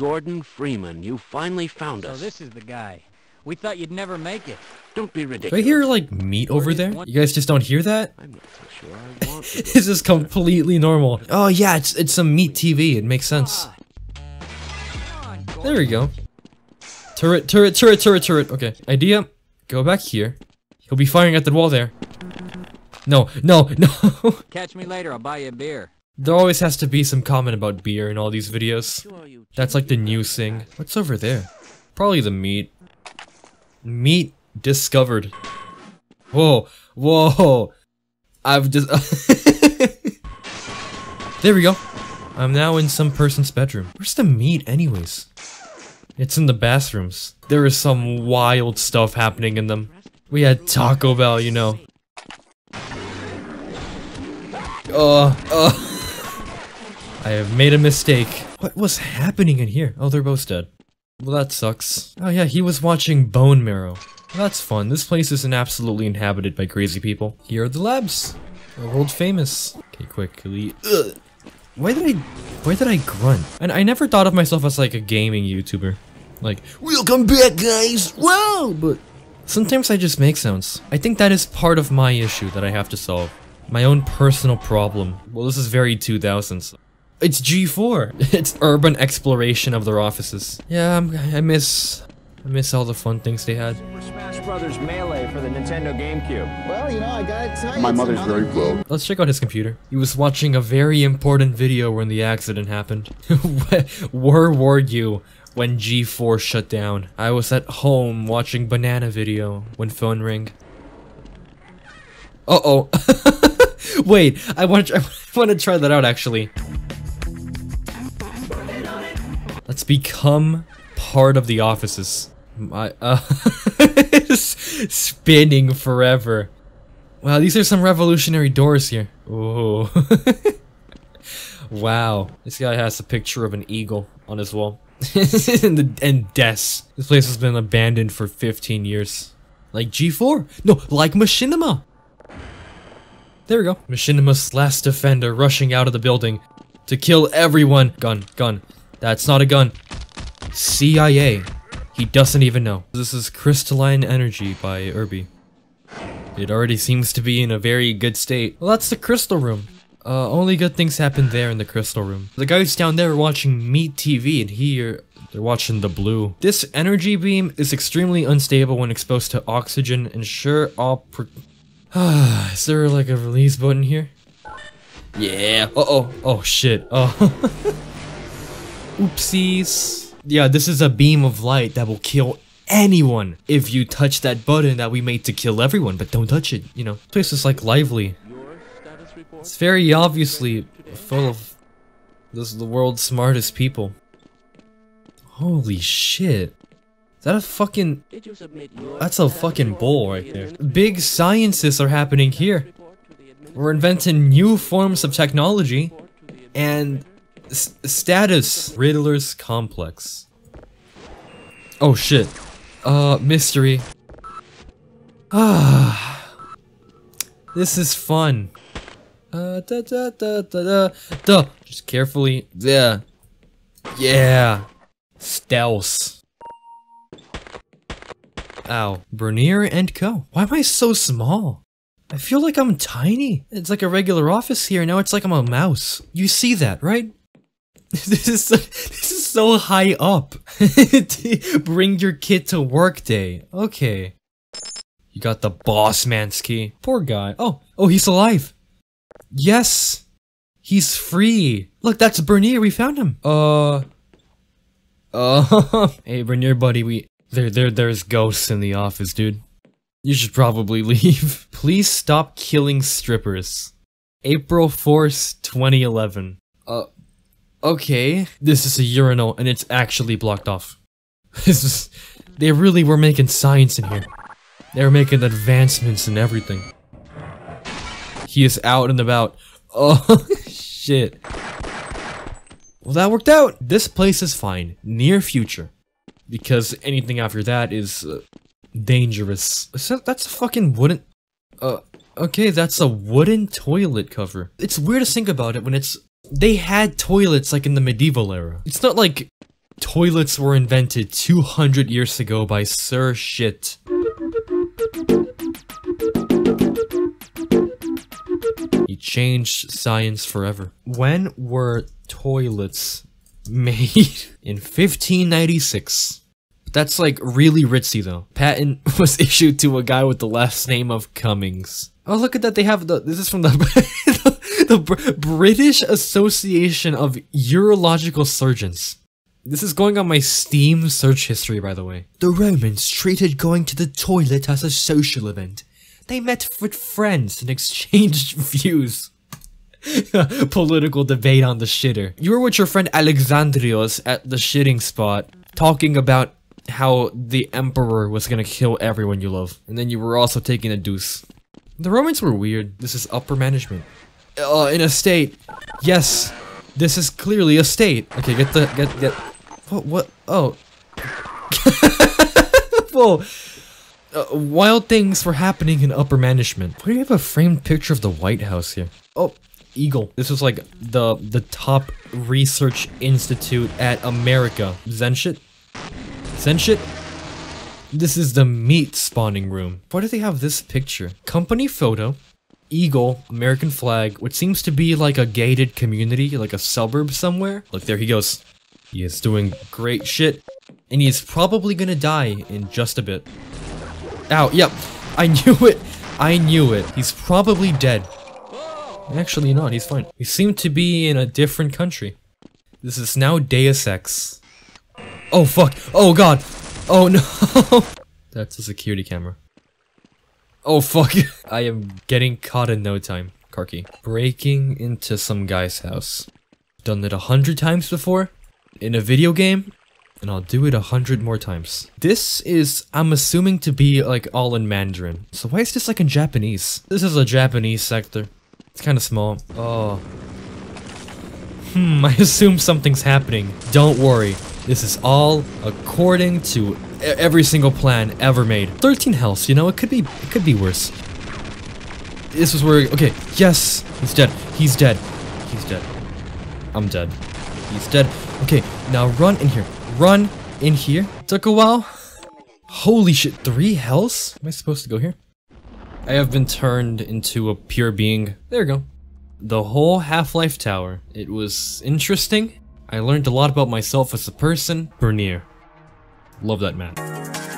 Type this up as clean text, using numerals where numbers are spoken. Gordon Freeman, you finally found us. So this is the guy. We thought you'd never make it. Don't be ridiculous. Do I hear, like, meat over there? You guys just don't hear that? I'm not so sure I want to. This is completely normal. Oh, yeah, it's some meat TV. It makes sense. There we go. Turret, turret, turret, turret, turret. Okay, idea. Go back here. He'll be firing at the wall there. No, no, no. Catch me later. I'll buy you a beer. There always has to be some comment about beer in all these videos. That's like the new thing. What's over there? Probably the meat. Meat discovered. Whoa, whoa. I've just... There we go. I'm now in some person's bedroom. Where's the meat anyways? It's in the bathrooms. There is some wild stuff happening in them. We had Taco Bell, you know. I have made a mistake. What was happening in here? Oh, they're both dead. Well, that sucks. Oh yeah, he was watching Bone Marrow. Well, that's fun. This place isn't absolutely inhabited by crazy people. Here are the labs. They're world famous. Okay, quickly. Ugh. Why did I grunt? And I never thought of myself as like a gaming YouTuber. Like, welcome back, guys. Wow, but sometimes I just make sounds. I think that is part of my issue that I have to solve. My own personal problem. Well, this is very 2000s. It's G4. It's urban exploration of their offices. Yeah, I miss all the fun things they had. Super Smash Brothers Melee for the Nintendo GameCube. Well, you know, I gotta tell you, my mother's very well. Let's check out his computer. He was watching a very important video when the accident happened. Where were you when G4 shut down? I was at home watching banana video when phone rang. Uh-oh. Wait, I want to try that out actually. Let's become part of the offices. Spinning forever. Wow, these are some revolutionary doors here. Ooh. Wow. This guy has a picture of an eagle on his wall. and deaths. This place has been abandoned for 15 years. Like G4. No, like Machinima. There we go. Machinima's last defender rushing out of the building to kill everyone. Gun, gun. That's not a gun. CIA. He doesn't even know. This is Crystalline Energy by Irby. It already seems to be in a very good state. Well, that's the crystal room. Only good things happen there in the crystal room. The guys down there are watching Meat TV and here they're watching the blue. This energy beam is extremely unstable when exposed to oxygen and sure all Is there like a release button here? Yeah. Uh-oh. Oh shit. Oh. Oopsies. Yeah, this is a beam of light that will kill anyone if you touch that button that we made to kill everyone, but don't touch it, you know. This place is like lively. It's very obviously full of this is the world's smartest people. Holy shit. Is that a fucking... That's a fucking bowl right there. Big sciences are happening here. We're inventing new forms of technology and... Status. Riddler's Complex. Oh shit. Mystery. Ah. This is fun. Da da da da da da. Just carefully. Yeah. Yeah. Stealth. Ow. Bernier and Co. Why am I so small? I feel like I'm tiny. It's like a regular office here. Now it's like I'm a mouse. You see that, right? This is so high up. Bring your kid to work day. Okay. You got the boss man's key. Poor guy. Oh, he's alive. Yes. He's free. Look, that's Bernier. We found him. Hey, Bernier, buddy. There's ghosts in the office, dude. You should probably leave. Please stop killing strippers. April 4th, 2011. Okay, this is a urinal and it's actually blocked off. This is, they really were making science in here. They were making advancements and everything. He is out and about. Oh, shit. Well, that worked out. This place is fine. Near future. Because anything after that is dangerous. So that's a fucking wooden... okay, that's a wooden toilet cover. It's weird to think about it when it's... They had toilets like in the medieval era. It's not like Toilets were invented 200 years ago by Sir Shit. He changed science forever. When were toilets made? In 1596. That's like really ritzy though. Patent was issued to a guy with the last name of Cummings. Oh, look at that, they have the— this is from the the British Association of Urological Surgeons. This is going on my Steam search history, by the way. The Romans treated going to the toilet as a social event. They met with friends and exchanged views. Political debate on the shitter. You were with your friend Alexandrios at the shitting spot, talking about how the emperor was gonna kill everyone you love. And then you were also taking a deuce. The Romans were weird. This is upper management. In a state. Yes. This is clearly a state. Okay, get. What? Oh. Whoa. Wild things were happening in upper management. Why do you have a framed picture of the White House here? Oh, Eagle. This was like the top research institute at America. Zen shit? This is the meat spawning room. Why do they have this picture? Company photo. Eagle, American flag, which seems to be like a gated community, like a suburb somewhere. Look, there he goes. He is doing great shit. And he is probably gonna die in just a bit. Ow, yep. I knew it. He's probably dead. Actually not, he's fine. He seemed to be in a different country. This is now Deus Ex. Oh fuck, oh god, oh no. That's a security camera. Oh fuck! I am getting caught in no time. Car key. Breaking into some guy's house. Done it 100 times before, in a video game, and I'll do it 100 more times. This is, I'm assuming to be like all in Mandarin. So why is this like in Japanese? This is a Japanese sector. It's kind of small. Oh. I assume something's happening. Don't worry. This is all according to every single plan ever made. 13 health, you know, it could be worse. This is where, okay, yes, he's dead. I'm dead. He's dead. Okay, now run in here. Took a while. Holy shit, 3 health? Am I supposed to go here? I have been turned into a pure being. There we go. The whole Half-Life tower. It was interesting. I learned a lot about myself as a person. Bernier. Love that map.